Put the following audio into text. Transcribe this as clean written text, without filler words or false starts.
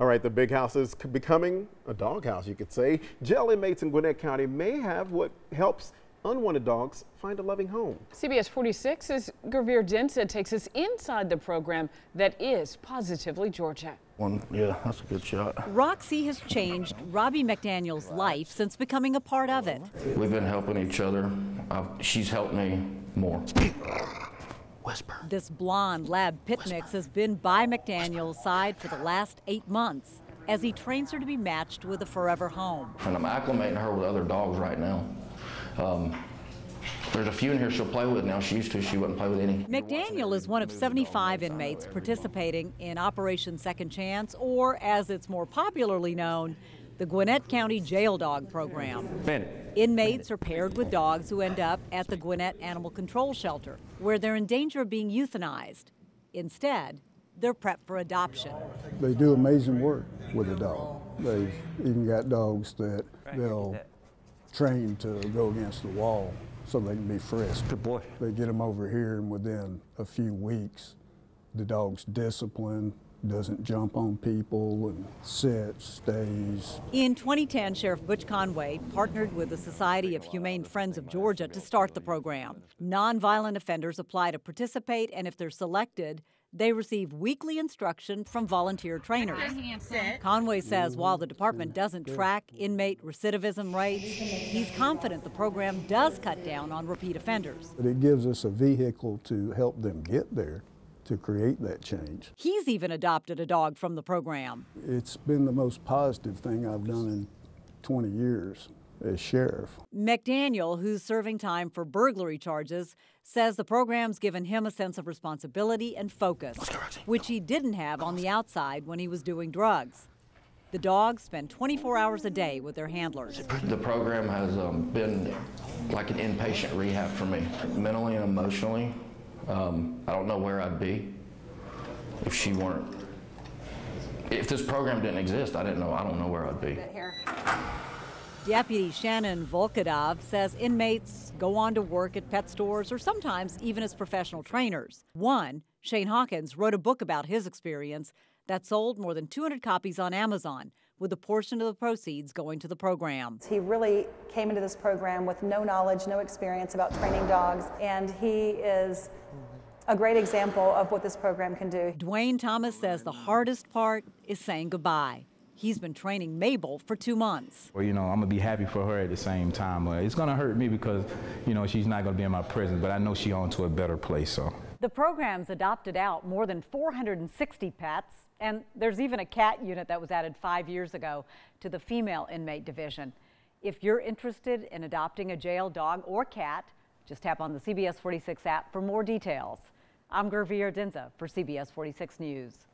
All right, the big house is becoming a doghouse, you could say. Jail inmates in Gwinnett County may have what helps unwanted dogs find a loving home. CBS 46's Gervier Densa takes us inside the program that is Positively Georgia. Yeah, that's a good shot. Roxy has changed Robbie McDaniel's life since becoming a part of it. We've been helping each other. She's helped me more. Whisper. This blonde lab pit mix has been by McDaniel's side for the last 8 months as he trains her to be matched with a forever home. And I'm acclimating her with other dogs right now. There's a few in here she'll play with now. She used to, she wouldn't play with any. McDaniel is one of 75 inmates participating in Operation Second Chance, or as it's more popularly known, the Gwinnett County Jail Dog Program. Inmates are paired with dogs who end up at the Gwinnett Animal Control Shelter, where they're in danger of being euthanized. Instead, they're prepped for adoption. They do amazing work with the dog. They've even got dogs that they'll train to go against the wall so they can be frisked. Good boy. They get them over here, and within a few weeks, the dog's disciplined. Doesn't jump on people and sits, stays. In 2010, Sheriff Butch Conway partnered with the Society of Humane Friends of Georgia to start the program. Nonviolent offenders apply to participate, and if they're selected, they receive weekly instruction from volunteer trainers. Conway says while the department doesn't track inmate recidivism rates, he's confident the program does cut down on repeat offenders. But it gives us a vehicle to help them get there, to create that change. He's even adopted a dog from the program. It's been the most positive thing I've done in 20 years as sheriff. McDaniel, who's serving time for burglary charges, says the program's given him a sense of responsibility and focus, which he didn't have on the outside when he was doing drugs. The dogs spend 24 hours a day with their handlers. The program has been like an inpatient rehab for me, mentally and emotionally. I don't know where I'd be if she weren't. If this program didn't exist, I don't know where I'd be. Deputy Shannon Volkadov says inmates go on to work at pet stores or sometimes even as professional trainers. One, Shane Hawkins, wrote a book about his experience that sold more than 200 copies on Amazon, with a portion of the proceeds going to the program. He really came into this program with no knowledge, no experience about training dogs, and he is a great example of what this program can do. Dwayne Thomas says the hardest part is saying goodbye. He's been training Mabel for 2 months. Well, you know, I'm going to be happy for her at the same time. It's going to hurt me because, you know, she's not going to be in my presence, but I know she's on to a better place, so. The program's adopted out more than 460 pets, and there's even a cat unit that was added 5 years ago to the female inmate division. If you're interested in adopting a jail dog or cat, just tap on the CBS 46 app for more details. I'm Gervier Densa for CBS 46 News.